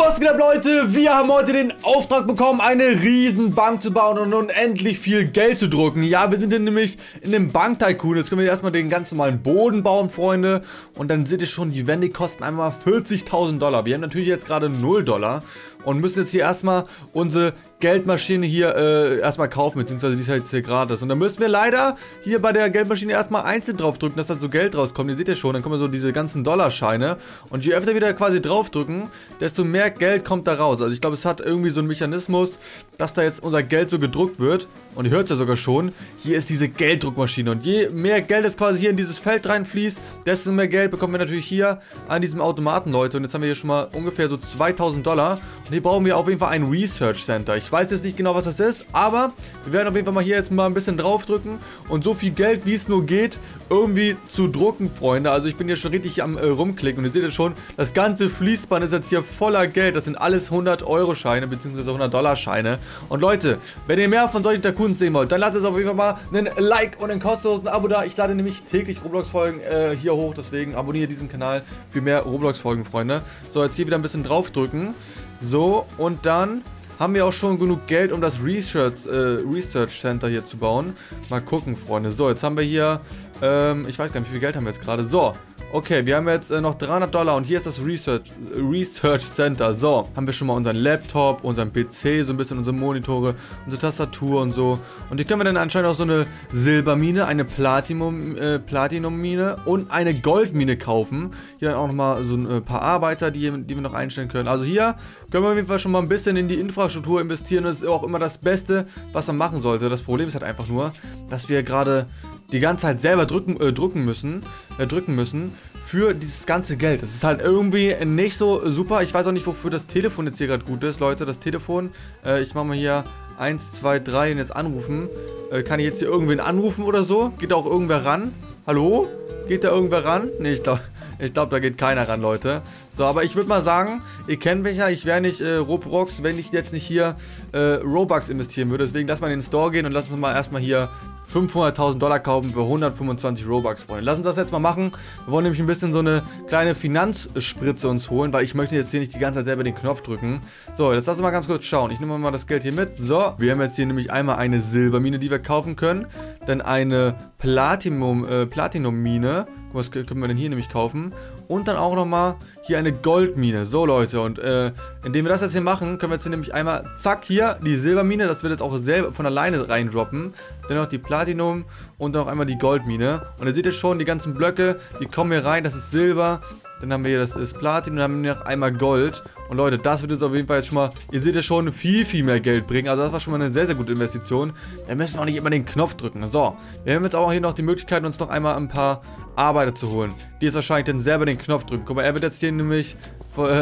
Was geht ab, Leute? Wir haben heute den Auftrag bekommen, eine riesen Bank zu bauen und unendlich viel Geld zu drucken. Ja, wir sind hier nämlich in dem Banktycoon. Jetzt können wir erstmal den ganz normalen Boden bauen, Freunde. Und dann seht ihr schon, die Wände kosten einmal 40.000 Dollar. Wir haben natürlich jetzt gerade 0 Dollar und müssen jetzt hier erstmal unsere Geldmaschine hier erstmal kaufen, beziehungsweise die ist halt hier gratis. Und dann müssen wir leider hier bei der Geldmaschine erstmal einzeln drauf drücken, dass da so Geld rauskommt. Ihr seht ja schon, dann kommen so diese ganzen Dollarscheine. Und je öfter wir da quasi drauf drücken, desto mehr Geld kommt da raus. Also ich glaube, es hat irgendwie so einen Mechanismus, dass da jetzt unser Geld so gedruckt wird. Und ihr hört es ja sogar schon, hier ist diese Gelddruckmaschine. Und je mehr Geld jetzt quasi hier in dieses Feld reinfließt, desto mehr Geld bekommen wir natürlich hier an diesem Automaten, Leute. Und jetzt haben wir hier schon mal ungefähr so 2.000 Dollar. Und hier brauchen wir auf jeden Fall ein Research Center. Ich weiß jetzt nicht genau, was das ist, aber wir werden auf jeden Fall mal hier jetzt mal ein bisschen draufdrücken und so viel Geld, wie es nur geht, irgendwie zu drucken, Freunde. Also ich bin hier schon richtig am rumklicken und ihr seht ja schon, das ganze Fließband ist jetzt hier voller Geld. Das sind alles 100-Euro-Scheine bzw. 100-Dollar-Scheine. Und Leute, wenn ihr mehr von solchen Tycoons sehen wollt, dann lasst es auf jeden Fall mal einen Like und ein kostenlosen Abo da. Ich lade nämlich täglich Roblox-Folgen hier hoch, deswegen abonniert diesen Kanal für mehr Roblox-Folgen, Freunde. So, jetzt hier wieder ein bisschen draufdrücken. So, und dann haben wir auch schon genug Geld, um das Research Center hier zu bauen. Mal gucken, Freunde. So, jetzt haben wir hier, ich weiß gar nicht, wie viel Geld haben wir jetzt gerade. So, okay, wir haben jetzt noch 300 Dollar und hier ist das Research Center. So, haben wir schon mal unseren Laptop, unseren PC, so ein bisschen unsere Monitore, unsere Tastatur und so. Und hier können wir dann anscheinend auch so eine Silbermine, eine Platinummine und eine Goldmine kaufen. Hier dann auch nochmal so ein paar Arbeiter, die wir noch einstellen können. Also hier können wir auf jeden Fall schon mal ein bisschen in die Infrastruktur investieren. Das ist auch immer das Beste, was man machen sollte. Das Problem ist halt einfach nur, dass wir gerade die ganze Zeit selber drücken müssen für dieses ganze Geld. Das ist halt irgendwie nicht so super. Ich weiß auch nicht, wofür das Telefon jetzt hier gerade gut ist, Leute. Das Telefon, ich mache mal hier 1, 2, 3 und jetzt anrufen. Kann ich jetzt hier irgendwen anrufen oder so? Geht da auch irgendwer ran? Hallo? Geht da irgendwer ran? Ne, ich glaube, da geht keiner ran, Leute. So, aber ich würde mal sagen, ihr kennt mich ja, ich wäre nicht Robrox, wenn ich jetzt nicht hier Robux investieren würde. Deswegen lass mal in den Store gehen und lass uns mal erstmal hier 500.000 Dollar kaufen für 125 Robux, Freunde. Lass uns das jetzt mal machen. Wir wollen nämlich ein bisschen so eine kleine Finanzspritze uns holen, weil ich möchte jetzt hier nicht die ganze Zeit selber den Knopf drücken. So, jetzt lass uns mal ganz kurz schauen. Ich nehme mal das Geld hier mit. So, wir haben jetzt hier nämlich einmal eine Silbermine, die wir kaufen können. Dann eine Platinummine. Was können wir denn hier nämlich kaufen? Und dann auch nochmal hier eine Goldmine. So, Leute, und indem wir das jetzt hier machen, können wir jetzt hier nämlich einmal, zack, hier die Silbermine. Das wird jetzt auch selber von alleine reindroppen. Dann noch die Platinum und dann auch einmal die Goldmine. Und ihr seht jetzt schon, die ganzen Blöcke, die kommen hier rein. Das ist Silber. Dann haben wir hier, das ist Platin, und dann haben wir noch einmal Gold. Und Leute, das wird jetzt auf jeden Fall jetzt schon mal, ihr seht ja schon, viel, viel mehr Geld bringen. Also das war schon mal eine sehr, sehr gute Investition. Da müssen wir auch nicht immer den Knopf drücken. So, wir haben jetzt auch hier noch die Möglichkeit, uns noch einmal ein paar Arbeiter zu holen. Die jetzt wahrscheinlich dann selber den Knopf drücken. Guck mal, er wird jetzt hier nämlich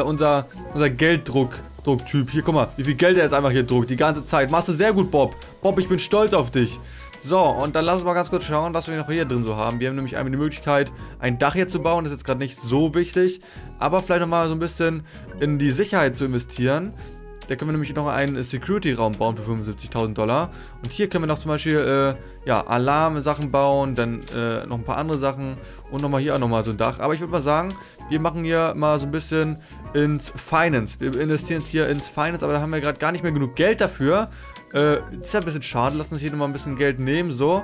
unser Gelddrucktyp. Hier, guck mal, wie viel Geld er jetzt einfach hier druckt, die ganze Zeit. Machst du sehr gut, Bob. Bob, ich bin stolz auf dich. So, und dann lass uns mal ganz kurz schauen, was wir noch hier drin so haben. Wir haben nämlich einmal die Möglichkeit, ein Dach hier zu bauen. Das ist jetzt gerade nicht so wichtig. Aber vielleicht nochmal so ein bisschen in die Sicherheit zu investieren. Da können wir nämlich noch einen Security-Raum bauen für 75.000 Dollar. Und hier können wir noch zum Beispiel ja, Alarm-Sachen bauen, dann noch ein paar andere Sachen und nochmal hier auch nochmal so ein Dach. Aber ich würde mal sagen, wir machen hier mal so ein bisschen ins Finance. Wir investieren jetzt hier ins Finance, aber da haben wir gerade gar nicht mehr genug Geld dafür. Ist ja ein bisschen schade, lass uns hier nochmal ein bisschen Geld nehmen, so.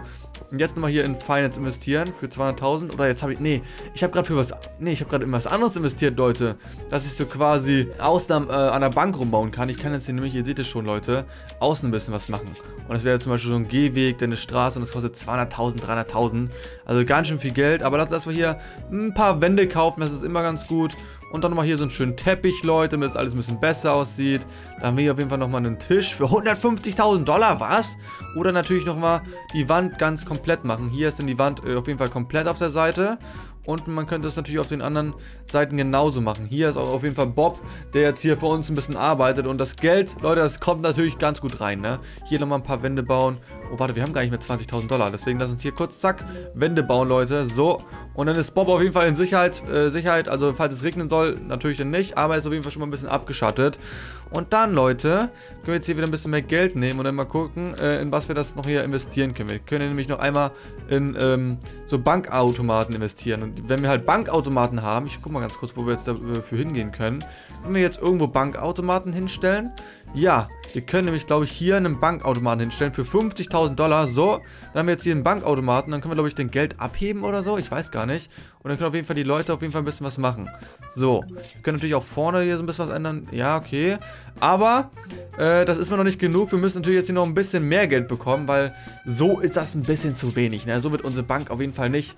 Und jetzt nochmal hier in Finance investieren für 200.000. Oder jetzt habe ich, ich habe gerade in was anderes investiert, Leute. Dass ich so quasi außen an der Bank rumbauen kann. Ich kann jetzt hier nämlich, ihr seht es schon, Leute, außen ein bisschen was machen. Und das wäre jetzt zum Beispiel so ein Gehweg, dann eine Straße und das kostet 200.000, 300.000. Also ganz schön viel Geld. Aber lass uns erstmal hier ein paar Wände kaufen, das ist immer ganz gut. Und dann nochmal hier so einen schönen Teppich, Leute, damit das alles ein bisschen besser aussieht. Da haben wir hier auf jeden Fall nochmal einen Tisch für 150.000 Dollar, was? Oder natürlich nochmal die Wand ganz komplett machen. Hier ist dann die Wand auf jeden Fall komplett auf der Seite. Und man könnte es natürlich auf den anderen Seiten genauso machen. Hier ist auch auf jeden Fall Bob, der jetzt hier für uns ein bisschen arbeitet. Und das Geld, Leute, das kommt natürlich ganz gut rein, ne? Hier nochmal ein paar Wände bauen Oh, warte, wir haben gar nicht mehr 20.000 Dollar. Deswegen lass uns hier kurz, zack, Wände bauen, Leute. So, und dann ist Bob auf jeden Fall in Sicherheit. Also falls es regnen soll, natürlich dann nicht. Aber ist auf jeden Fall schon mal ein bisschen abgeschattet. Und dann, Leute, können wir jetzt hier wieder ein bisschen mehr Geld nehmen und dann mal gucken, in was wir das noch hier investieren können. Wir können nämlich noch einmal in so Bankautomaten investieren. Und wenn wir halt Bankautomaten haben, ich guck mal ganz kurz, wo wir jetzt dafür hingehen können. Können wir jetzt irgendwo Bankautomaten hinstellen? Ja, wir können nämlich, glaube ich, hier einen Bankautomaten hinstellen für 50.000 Dollar. So, dann haben wir jetzt hier einen Bankautomaten. Dann können wir, glaube ich, den Geld abheben oder so. Ich weiß gar nicht. Und dann können auf jeden Fall die Leute ein bisschen was machen. So, wir können natürlich auch vorne hier so ein bisschen was ändern. Ja, okay. Aber das ist mir noch nicht genug. Wir müssen natürlich jetzt hier noch ein bisschen mehr Geld bekommen, weil so ist das ein bisschen zu wenig. Ne? So wird unsere Bank auf jeden Fall nicht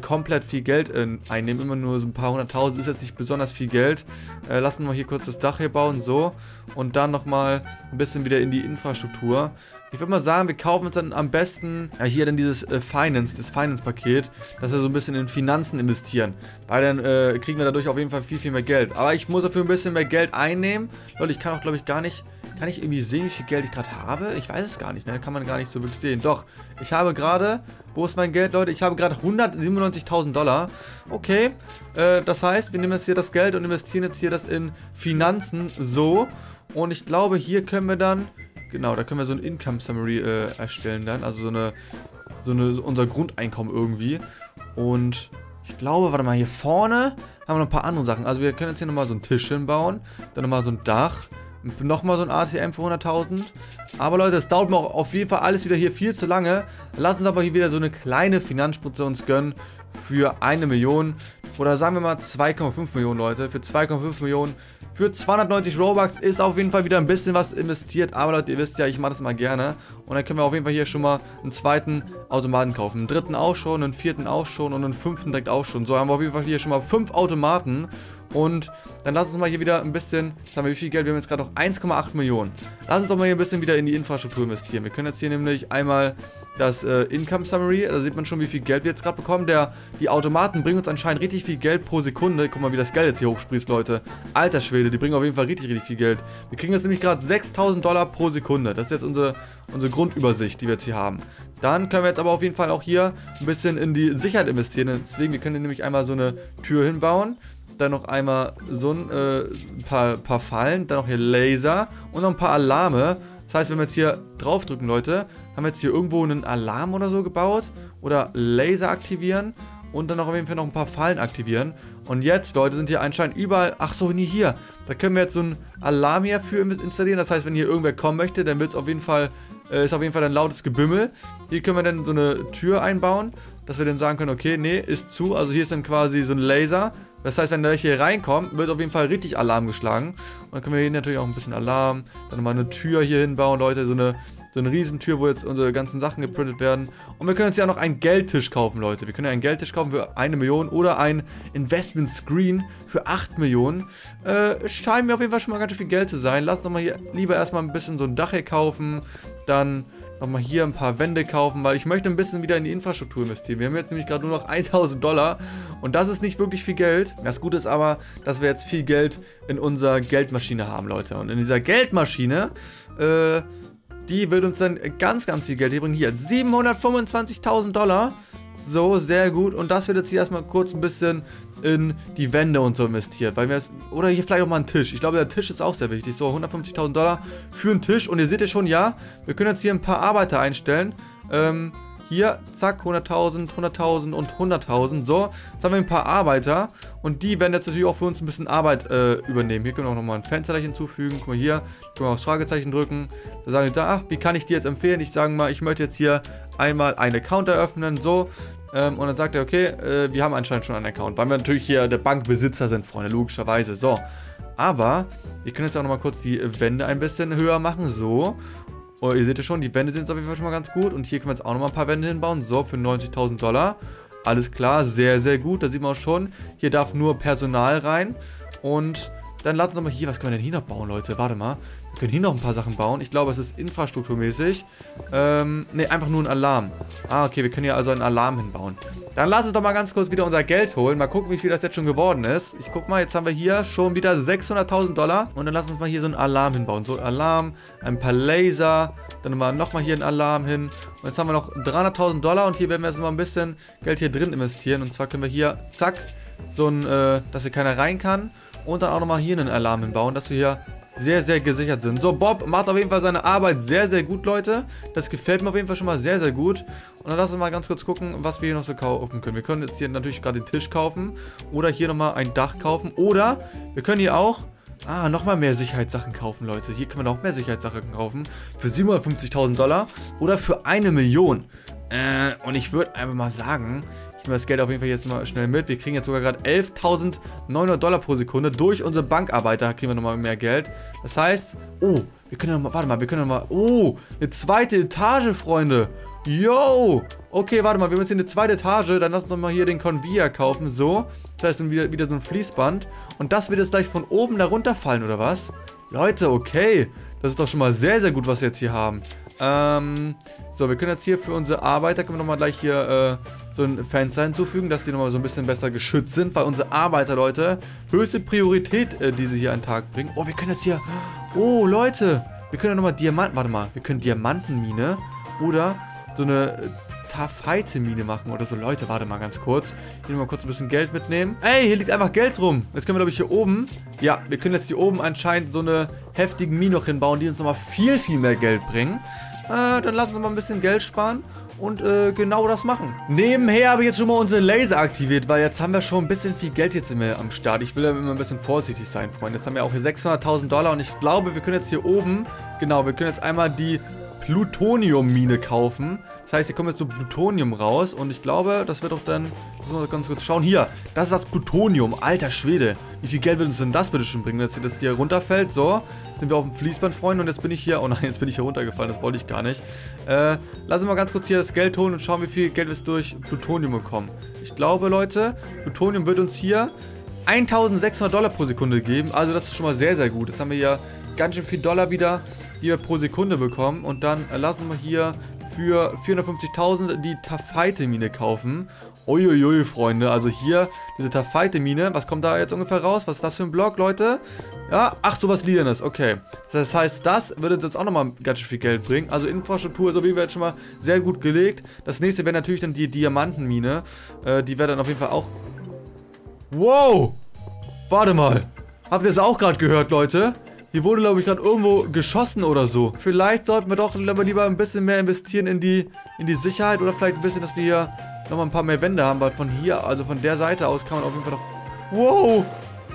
komplett viel Geld einnehmen. Immer nur so ein paar hunderttausend ist jetzt nicht besonders viel Geld. Lassen wir hier kurz das Dach hier bauen. So, und dann nochmal ein bisschen wieder in die Infrastruktur. Ich würde mal sagen, wir kaufen uns dann am besten hier dann dieses Finance-Paket, dass wir so ein bisschen in Finanzen investieren, weil dann kriegen wir dadurch auf jeden Fall viel, viel mehr Geld. Aber ich muss dafür ein bisschen mehr Geld einnehmen. Leute, ich kann auch, glaube ich, gar nicht, kann ich irgendwie sehen, wie viel Geld ich gerade habe? Ich weiß es gar nicht, ne? Kann man gar nicht so wirklich sehen. Doch, ich habe gerade, wo ist mein Geld, Leute? Ich habe gerade 197.000 Dollar. Okay, das heißt, wir nehmen jetzt hier das Geld und investieren jetzt hier das in Finanzen, so. Und ich glaube, hier können wir dann, genau, da können wir so ein Income Summary erstellen dann, also so unser Grundeinkommen irgendwie. Und ich glaube, warte mal, hier vorne haben wir noch ein paar andere Sachen. Also wir können jetzt hier nochmal so einen Tisch hinbauen, dann nochmal so ein Dach, nochmal so ein ATM für 100.000. Aber Leute, das dauert mir auch auf jeden Fall alles wieder hier viel zu lange. Lasst uns aber hier wieder so eine kleine Finanzspritze uns gönnen für 1 Million. Oder sagen wir mal 2,5 Millionen, Leute. Für 2,5 Millionen, für 290 Robux ist auf jeden Fall wieder ein bisschen was investiert. Aber Leute, ihr wisst ja, ich mache das mal gerne. Und dann können wir auf jeden Fall hier schon mal einen zweiten Automaten kaufen. Einen dritten auch schon, einen vierten auch schon und einen fünften direkt auch schon. So haben wir auf jeden Fall hier schon mal 5 Automaten. Und dann lass uns mal hier wieder ein bisschen, sagen wir, wie viel Geld, wir haben jetzt gerade noch 1,8 Millionen. Lass uns doch mal hier ein bisschen wieder in die Infrastruktur investieren. Wir können jetzt hier nämlich einmal das Income Summary, da sieht man schon, wie viel Geld wir jetzt gerade bekommen. Die Automaten bringen uns anscheinend richtig viel Geld pro Sekunde. Guck mal, wie das Geld jetzt hier hochsprießt, Leute. Alter Schwede, die bringen auf jeden Fall richtig, richtig viel Geld. Wir kriegen jetzt nämlich gerade 6.000 Dollar pro Sekunde. Das ist jetzt unsere Grundübersicht, die wir jetzt hier haben. Dann können wir jetzt aber auf jeden Fall auch hier ein bisschen in die Sicherheit investieren. Deswegen, wir können hier nämlich einmal so eine Tür hinbauen. Dann noch einmal so ein paar Fallen. Dann noch hier Laser und noch ein paar Alarme. Das heißt, wenn wir jetzt hier draufdrücken, Leute, haben wir jetzt hier irgendwo einen Alarm oder so gebaut oder Laser aktivieren und dann auch auf jeden Fall noch ein paar Fallen aktivieren. Und jetzt, Leute, sind hier anscheinend überall, ach so, nie hier, da können wir jetzt so einen Alarm hier für installieren. Das heißt, wenn hier irgendwer kommen möchte, dann wird's auf jeden Fall, ist auf jeden Fall ein lautes Gebimmel. Hier können wir dann so eine Tür einbauen, dass wir dann sagen können, okay, nee, ist zu. Also hier ist dann quasi so ein Laser. Das heißt, wenn der hier reinkommt, wird auf jeden Fall richtig Alarm geschlagen. Und dann können wir hier natürlich auch ein bisschen Alarm, dann mal eine Tür hier hinbauen, Leute, so eine Riesentür, wo jetzt unsere ganzen Sachen geprintet werden. Und wir können uns ja noch einen Geldtisch kaufen, Leute. Wir können ja einen Geldtisch kaufen für 1 Million oder ein Investment Screen für 8 Millionen. Scheint mir auf jeden Fall schon mal ganz schön viel Geld zu sein. Lass uns doch mal hier lieber erstmal ein bisschen so ein Dach hier kaufen. Dann nochmal hier ein paar Wände kaufen, weil ich möchte ein bisschen wieder in die Infrastruktur investieren. Wir haben jetzt nämlich gerade nur noch 1.000 Dollar und das ist nicht wirklich viel Geld. Das Gute ist aber, dass wir jetzt viel Geld in unserer Geldmaschine haben, Leute. Und in dieser Geldmaschine, die wird uns dann ganz, ganz viel Geld bringen. Hier, 725.000 Dollar. So, sehr gut. Und das wird jetzt hier erstmal kurz ein bisschen in die Wände und so investiert. Weil wir jetzt, oder hier vielleicht auch mal einen Tisch. Ich glaube, der Tisch ist auch sehr wichtig. So, 150.000 Dollar für einen Tisch. Und ihr seht ja schon, ja, wir können jetzt hier ein paar Arbeiter einstellen. Hier, zack, 100.000, 100.000 und 100.000. So, jetzt haben wir ein paar Arbeiter. Und die werden jetzt natürlich auch für uns ein bisschen Arbeit übernehmen. Hier können wir auch nochmal ein Fenster hinzufügen. Guck mal hier, können wir aufs Fragezeichen drücken. Da sagen die, ach, wie kann ich dir jetzt empfehlen? Ich sage mal, ich möchte jetzt hier einmal einen Account eröffnen. So, und dann sagt er, okay, wir haben anscheinend schon einen Account. Weil wir natürlich hier der Bankbesitzer sind, Freunde, logischerweise. So, aber wir können jetzt auch nochmal kurz die Wände ein bisschen höher machen. So. Oh, ihr seht ja schon, die Wände sind jetzt auf jeden Fall schon mal ganz gut. Und hier können wir jetzt auch nochmal ein paar Wände hinbauen. So, für 90.000 Dollar. Alles klar, sehr, sehr gut. Da sieht man auch schon, hier darf nur Personal rein. Und Dann laden wir nochmal hier. Was können wir denn hier noch bauen, Leute? Warte mal. Wir können hier noch ein paar Sachen bauen. Ich glaube, es ist infrastrukturmäßig. Ne, einfach nur ein Alarm. Ah, okay, wir können hier also einen Alarm hinbauen. Dann lass uns doch mal ganz kurz wieder unser Geld holen. Mal gucken, wie viel das jetzt schon geworden ist. Ich guck mal, jetzt haben wir hier schon wieder 600.000 Dollar. Und dann lass uns mal hier so einen Alarm hinbauen. So, Alarm, ein paar Laser. Dann nochmal hier einen Alarm hin. Und jetzt haben wir noch 300.000 Dollar. Und hier werden wir jetzt mal ein bisschen Geld hier drin investieren. Und zwar können wir hier, zack, so ein, dass hier keiner rein kann. Und dann auch nochmal hier einen Alarm hinbauen, dass wir hier sehr, sehr gesichert sind. So, Bob macht auf jeden Fall seine Arbeit sehr, sehr gut, Leute. Das gefällt mir auf jeden Fall schon mal sehr, sehr gut. Und dann lass uns mal ganz kurz gucken, was wir hier noch so kaufen können. Wir können jetzt hier natürlich gerade den Tisch kaufen. Oder hier nochmal ein Dach kaufen. Oder wir können hier auch... Ah, nochmal mehr Sicherheitssachen kaufen, Leute. Hier können wir noch mehr Sicherheitssachen kaufen. Für 750.000 Dollar oder für 1 Million. Und ich würde einfach mal sagen, ich nehme das Geld auf jeden Fall jetzt mal schnell mit. Wir kriegen jetzt sogar gerade 11.900 Dollar pro Sekunde. Durch unsere Bankarbeiter kriegen wir nochmal mehr Geld. Das heißt, oh, wir können nochmal, warte mal, wir können nochmal, oh, eine zweite Etage, Freunde. Yo, okay, warte mal, wir haben jetzt hier eine zweite Etage, dann lass uns doch mal hier den Conveyor kaufen, so. Das heißt, wieder so ein Fließband und das wird jetzt gleich von oben da runterfallen, oder was? Leute, okay, das ist doch schon mal sehr, sehr gut, was wir jetzt hier haben. So, wir können jetzt hier für unsere Arbeiter, können wir nochmal gleich hier, so ein Fenster hinzufügen, dass die nochmal so ein bisschen besser geschützt sind, weil unsere Arbeiter, Leute, höchste Priorität, die sie hier an den Tag bringen. Oh, wir können jetzt hier, oh, Leute, wir können ja nochmal Diamanten, warte mal, wir können Diamantenmine oder... so eine Taffeite-Mine machen oder so. Leute, warte mal ganz kurz. Hier mal kurz ein bisschen Geld mitnehmen. Ey, hier liegt einfach Geld rum. Jetzt können wir, glaube ich, hier oben... Ja, wir können jetzt hier oben anscheinend so eine heftige Mine noch hinbauen, die uns nochmal viel, viel mehr Geld bringen. Dann lass uns mal ein bisschen Geld sparen und genau das machen. Nebenher habe ich jetzt schon mal unsere Laser aktiviert, weil jetzt haben wir schon ein bisschen viel Geld jetzt immer am Start. Ich will ja immer ein bisschen vorsichtig sein, Freunde. Jetzt haben wir auch hier 600.000 Dollar und ich glaube, wir können jetzt hier oben... Genau, wir können jetzt einmal die... Plutonium-Mine kaufen. Das heißt, hier kommen jetzt so Plutonium raus. Und ich glaube, das wird doch dann... Lass uns mal ganz kurz schauen. Hier, das ist das Plutonium. Alter Schwede. Wie viel Geld wird uns denn das bitte schon bringen, dass das hier runterfällt? So, sind wir auf dem Fließband, Freunde. Und jetzt bin ich hier... Oh nein, jetzt bin ich hier runtergefallen. Das wollte ich gar nicht. Lass uns mal ganz kurz hier das Geld holen und schauen, wie viel Geld wir durch Plutonium bekommen. Ich glaube, Leute, Plutonium wird uns hier 1.600 Dollar pro Sekunde geben. Also das ist schon mal sehr, sehr gut. Jetzt haben wir hier ganz schön viel Dollar wieder... die wir pro Sekunde bekommen. Und dann lassen wir hier für 450.000 die Taffeite-Mine kaufen. Uiuiui, Freunde. Also hier diese Taffeite-Mine. Was kommt da jetzt ungefähr raus? Was ist das für ein Block, Leute? Ja, ach, sowas Liedernes. Okay. Das heißt, das würde uns jetzt auch nochmal ganz schön viel Geld bringen. Also Infrastruktur, so wie wir jetzt schon mal sehr gut gelegt. Das nächste wäre natürlich dann die Diamantenmine. Die wäre dann auf jeden Fall auch... Wow! Warte mal. Habt ihr das auch gerade gehört, Leute? Hier wurde, glaube ich, gerade irgendwo geschossen oder so. Vielleicht sollten wir doch lieber ein bisschen mehr investieren in die Sicherheit. Oder vielleicht ein bisschen, dass wir hier nochmal ein paar mehr Wände haben. Weil von hier, also von der Seite aus kann man auf jeden Fall doch... Wow!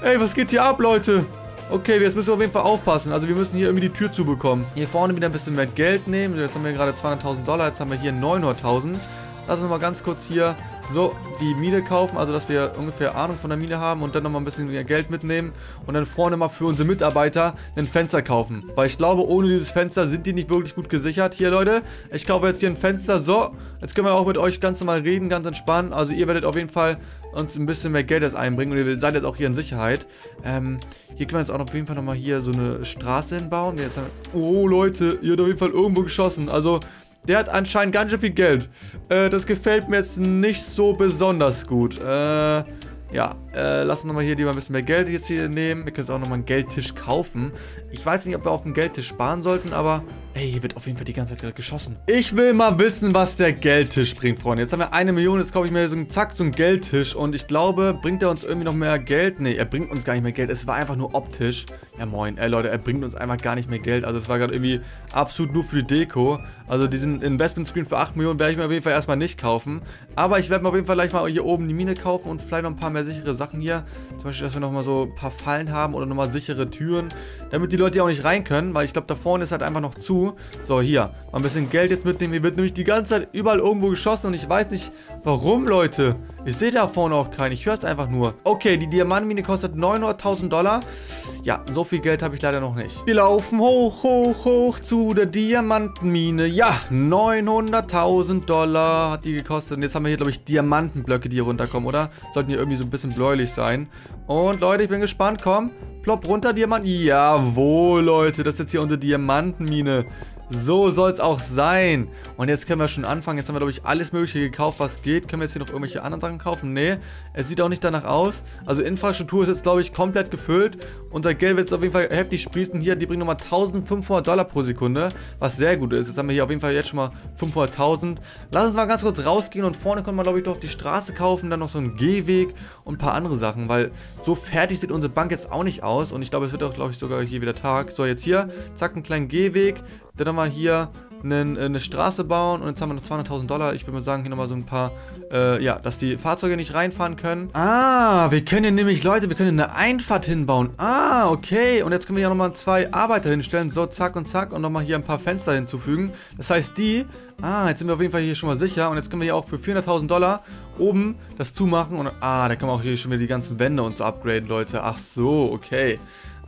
Ey, was geht hier ab, Leute? Okay, jetzt müssen wir auf jeden Fall aufpassen. Also wir müssen hier irgendwie die Tür zubekommen. Hier vorne wieder ein bisschen mehr Geld nehmen. Jetzt haben wir gerade 200.000 Dollar. Jetzt haben wir hier 900.000. Lass uns mal ganz kurz hier... So, die Mine kaufen, also dass wir ungefähr Ahnung von der Mine haben und dann nochmal ein bisschen mehr Geld mitnehmen und dann vorne mal für unsere Mitarbeiter ein Fenster kaufen. Weil ich glaube, ohne dieses Fenster sind die nicht wirklich gut gesichert. Hier, Leute, ich kaufe jetzt hier ein Fenster. So, jetzt können wir auch mit euch ganz normal reden, ganz entspannen. Also ihr werdet auf jeden Fall uns ein bisschen mehr Geld jetzt einbringen und ihr seid jetzt auch hier in Sicherheit. Hier können wir jetzt auch auf jeden Fall nochmal hier so eine Straße hinbauen. Jetzt, oh, Leute, ihr habt auf jeden Fall irgendwo geschossen. Also... Der hat anscheinend ganz schön viel Geld. Das gefällt mir jetzt nicht so besonders gut. Lass uns nochmal hier lieber ein bisschen mehr Geld jetzt hier nehmen. Wir können jetzt auch nochmal einen Geldtisch kaufen. Ich weiß nicht, ob wir auf den Geldtisch sparen sollten, aber... Ey, hier wird auf jeden Fall die ganze Zeit gerade geschossen. Ich will mal wissen, was der Geldtisch bringt, Freunde. Jetzt haben wir 1 Million, jetzt kaufe ich mir so einen, zack, so einen Geldtisch. Und ich glaube, bringt er uns irgendwie noch mehr Geld? Ne, er bringt uns gar nicht mehr Geld. Es war einfach nur optisch. Ja, moin. Ey, Leute, er bringt uns einfach gar nicht mehr Geld. Also, es war gerade irgendwie absolut nur für die Deko. Also, diesen Investment-Screen für 8 Millionen werde ich mir auf jeden Fall erstmal nicht kaufen. Aber ich werde mir auf jeden Fall gleich mal hier oben die Mine kaufen und vielleicht noch ein paar mehr sichere Sachen hier. Zum Beispiel, dass wir nochmal so ein paar Fallen haben oder nochmal sichere Türen. Damit die Leute hier auch nicht rein können, weil ich glaube, da vorne ist halt einfach noch zu. So, hier, mal ein bisschen Geld jetzt mitnehmen. Hier wird nämlich die ganze Zeit überall irgendwo geschossen und ich weiß nicht, warum, Leute. Ich sehe da vorne auch keinen, ich höre es einfach nur. Okay, die Diamantmine kostet 900.000 Dollar. Ja, so viel Geld habe ich leider noch nicht. Wir laufen hoch, hoch, hoch zu der Diamantenmine. Ja, 900.000 Dollar hat die gekostet. Und jetzt haben wir hier, glaube ich, Diamantenblöcke, die hier runterkommen, oder? Sollten hier irgendwie so ein bisschen bläulich sein. Und, Leute, ich bin gespannt, komm. Plopp, runter, Diamant. Jawohl, Leute. Das ist jetzt hier unsere Diamantenmine. So soll es auch sein. Und jetzt können wir schon anfangen. Jetzt haben wir, glaube ich, alles Mögliche gekauft, was geht. Können wir jetzt hier noch irgendwelche anderen Sachen kaufen? Nee, es sieht auch nicht danach aus. Also Infrastruktur ist jetzt, glaube ich, komplett gefüllt. Unser Geld wird jetzt auf jeden Fall heftig sprießen. Hier, die bringen nochmal 1500 Dollar pro Sekunde, was sehr gut ist. Jetzt haben wir hier auf jeden Fall jetzt schon mal 500.000. Lass uns mal ganz kurz rausgehen und vorne können wir, glaube ich, doch die Straße kaufen. Dann noch so einen Gehweg und ein paar andere Sachen, weil so fertig sieht unsere Bank jetzt auch nicht aus. Und ich glaube, es wird auch, glaube ich, sogar hier wieder Tag. So, jetzt hier, zack, einen kleinen Gehweg. Dann nochmal hier eine Straße bauen. Und jetzt haben wir noch 200.000 Dollar. Ich würde mal sagen, hier nochmal so ein paar, ja, dass die Fahrzeuge nicht reinfahren können. Ah, wir können hier nämlich, Leute, wir können eine Einfahrt hinbauen. Ah, okay. Und jetzt können wir hier nochmal zwei Arbeiter hinstellen. So, zack und zack. Und nochmal hier ein paar Fenster hinzufügen. Das heißt, die... Ah, jetzt sind wir auf jeden Fall hier schon mal sicher. Und jetzt können wir hier auch für 400.000 Dollar oben das zumachen. Und ah, da können wir auch hier schon wieder die ganzen Wände und so upgraden, Leute. Ach so, okay.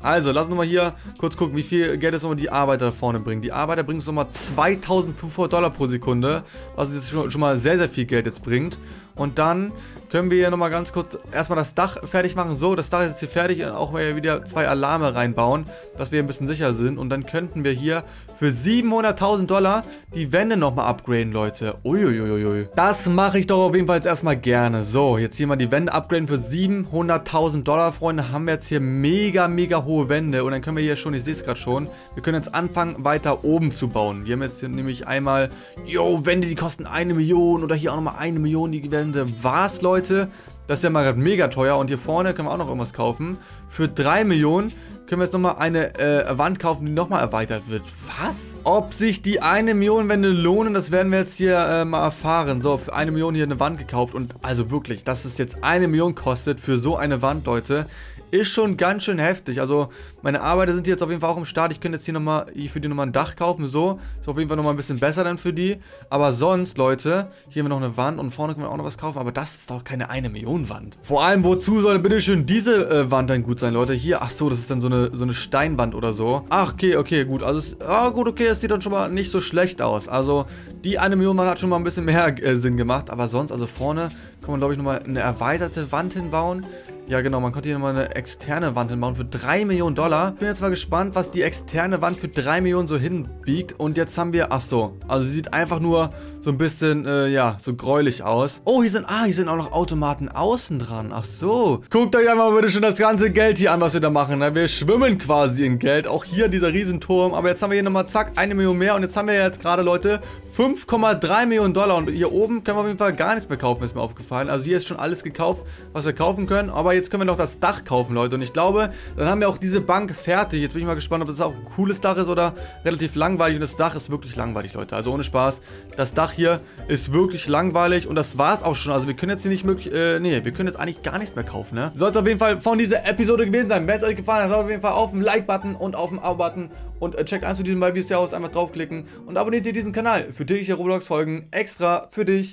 Also, lass uns nochmal hier kurz gucken, wie viel Geld es nochmal die Arbeiter da vorne bringen. Die Arbeiter bringen es nochmal 2.500 Dollar pro Sekunde, was uns jetzt schon mal sehr, sehr viel Geld jetzt bringt. Und dann können wir hier nochmal ganz kurz erstmal das Dach fertig machen. So, das Dach ist jetzt hier fertig und auch mal wieder zwei Alarme reinbauen, dass wir ein bisschen sicher sind. Und dann könnten wir hier für 700.000 Dollar die Wände nochmal upgraden, Leute. Uiuiuiui. Das mache ich doch auf jeden Fall jetzt erstmal gerne. So, jetzt hier mal die Wände upgraden für 700.000 Dollar, Freunde. Haben wir jetzt hier mega, mega hohe Wände. Und dann können wir hier schon, ich sehe es gerade schon, wir können jetzt anfangen, weiter oben zu bauen. Wir haben jetzt hier nämlich einmal, yo, Wände, die kosten 1 Million oder hier auch nochmal 1 Million, die Wände. Was, Leute? Das ist ja mal gerade mega teuer. Und hier vorne können wir auch noch irgendwas kaufen. Für 3 Millionen können wir jetzt nochmal eine Wand kaufen, die nochmal erweitert wird. Was? Ob sich die 1 Million Wände lohnen, das werden wir jetzt hier mal erfahren. So, für 1 Million hier eine Wand gekauft. Und also wirklich, dass es jetzt 1 Million kostet für so eine Wand, Leute, ist schon ganz schön heftig. Also meine Arbeiter sind jetzt auf jeden Fall auch im Start. Ich könnte jetzt hier nochmal für die nochmal ein Dach kaufen. So, ist auf jeden Fall nochmal ein bisschen besser dann für die. Aber sonst, Leute, hier haben wir noch eine Wand und vorne können wir auch noch was kaufen. Aber das ist doch keine 1 Million Wand. Vor allem, wozu soll bitte schön diese Wand dann gut sein, Leute? Hier, ach so, das ist dann so eine Steinwand oder so. Ach, okay, okay, gut. Also, ah, gut, okay, es sieht dann schon mal nicht so schlecht aus. Also, die 1 Million Wand hat schon mal ein bisschen mehr Sinn gemacht. Aber sonst, also vorne kann man, glaube ich, nochmal eine erweiterte Wand hinbauen. Ja, genau, man konnte hier nochmal eine externe Wand hinbauen für 3 Millionen Dollar. Ich bin jetzt mal gespannt, was die externe Wand für 3 Millionen so hinbiegt. Und jetzt haben wir, ach so, also sie sieht einfach nur so ein bisschen, ja, so gräulich aus. Oh, hier sind auch noch Automaten außen dran. Ach so. Guckt euch einfach mal bitte schon das ganze Geld hier an, was wir da machen. Ne? Wir schwimmen quasi in Geld. Auch hier dieser Riesenturm. Aber jetzt haben wir hier nochmal, zack, 1 Million mehr. Und jetzt haben wir jetzt gerade, Leute, 5,3 Millionen Dollar. Und hier oben können wir auf jeden Fall gar nichts mehr kaufen, ist mir aufgefallen. Also hier ist schon alles gekauft, was wir kaufen können. Aber jetzt können wir noch das Dach kaufen, Leute. Und ich glaube, dann haben wir auch diese Bank fertig. Jetzt bin ich mal gespannt, ob das auch ein cooles Dach ist oder relativ langweilig. Und das Dach ist wirklich langweilig, Leute. Also ohne Spaß. Das Dach hier ist wirklich langweilig. Und das war's auch schon. Also wir können jetzt hier nicht möglich... nee, wir können jetzt eigentlich gar nichts mehr kaufen, ne? Sollte auf jeden Fall von dieser Episode gewesen sein. Wenn es euch gefallen hat, auf jeden Fall auf den Like-Button und auf den Abo-Button. Und checkt ein zu diesem Mal, wie es hier aus. Einfach draufklicken. Und abonniert ihr diesen Kanal für tägliche Roblox-Folgen extra für dich.